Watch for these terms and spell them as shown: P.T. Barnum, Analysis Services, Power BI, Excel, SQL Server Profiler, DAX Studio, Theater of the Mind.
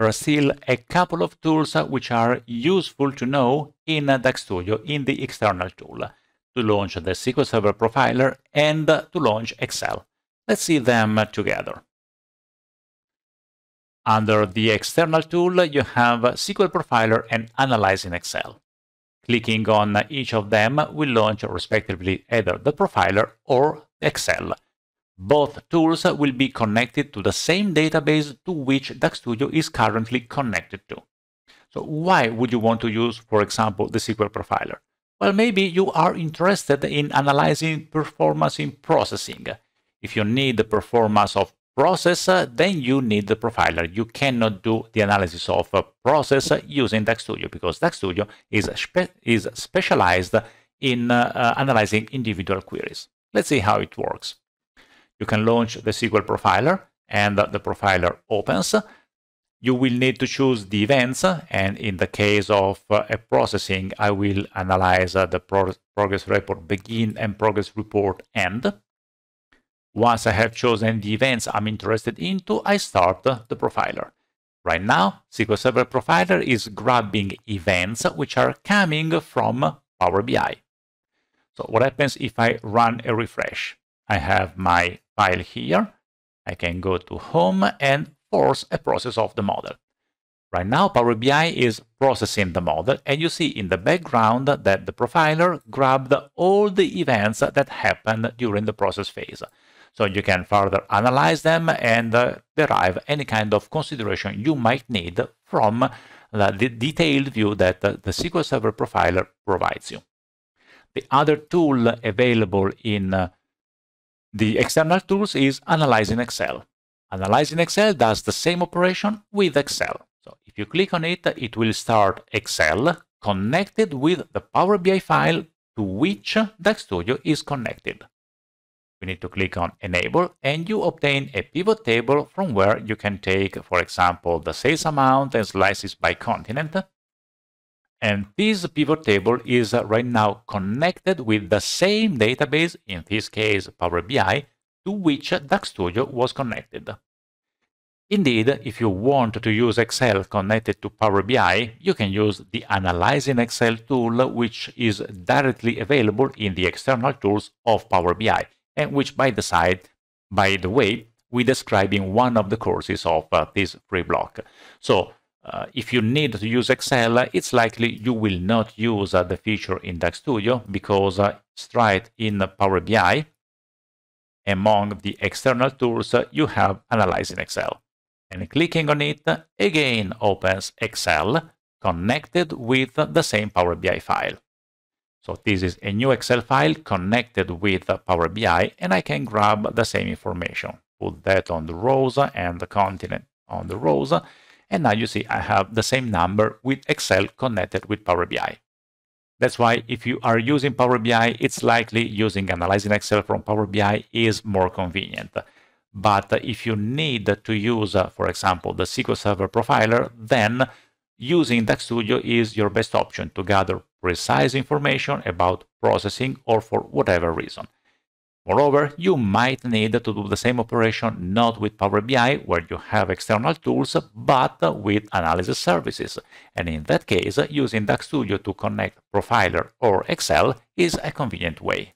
There are still a couple of tools which are useful to know in DAX Studio, in the external tool, to launch the SQL Server Profiler and to launch Excel. Let's see them together. Under the external tool, you have SQL Profiler and Analyzing Excel. Clicking on each of them will launch respectively either the Profiler or Excel. Both tools will be connected to the same database to which DAX Studio is currently connected to. So why would you want to use, for example, the SQL Profiler? Well, maybe you are interested in analyzing performance in processing. If you need the performance of process, then you need the Profiler. You cannot do the analysis of process using DAX Studio because DAX Studio is specialized in analyzing individual queries. Let's see how it works. You can launch the SQL Profiler and the Profiler opens. You will need to choose the events, and in the case of a processing, I will analyze the progress report begin and progress report end. Once I have chosen the events I'm interested into, I start the Profiler. Right now, SQL Server Profiler is grabbing events which are coming from Power BI. So what happens if I run a refresh? I have my file here. I can go to home and force a process of the model. Right now, Power BI is processing the model, and you see in the background that the Profiler grabbed all the events that happened during the process phase. So you can further analyze them and derive any kind of consideration you might need from the detailed view that the SQL Server Profiler provides you. The other tool available in the external tools is Analyzing Excel. Analyzing Excel does the same operation with Excel. So if you click on it, it will start Excel connected with the Power BI file to which DAX Studio is connected. We need to click on Enable and you obtain a pivot table from where you can take, for example, the sales amount and slices by continent. And this pivot table is right now connected with the same database, in this case Power BI, to which DAX Studio was connected. Indeed, if you want to use Excel connected to Power BI, you can use the Analyzing Excel tool, which is directly available in the external tools of Power BI, and which, by the way, we describe in one of the courses of this free block. So, if you need to use Excel, it's likely you will not use the feature in DAX Studio because it's right in Power BI. Among the external tools, you have Analyzing Excel. And clicking on it again opens Excel connected with the same Power BI file. So this is a new Excel file connected with Power BI, and I can grab the same information. Put that on the rows and the continent on the rows. And now you see I have the same number with Excel connected with Power BI. That's why if you are using Power BI, it's likely using Analyzing Excel from Power BI is more convenient. But if you need to use, for example, the SQL Server Profiler, then using DAX Studio is your best option to gather precise information about processing or for whatever reason. Moreover, you might need to do the same operation not with Power BI, where you have external tools, but with Analysis Services. And in that case, using DAX Studio to connect Profiler or Excel is a convenient way.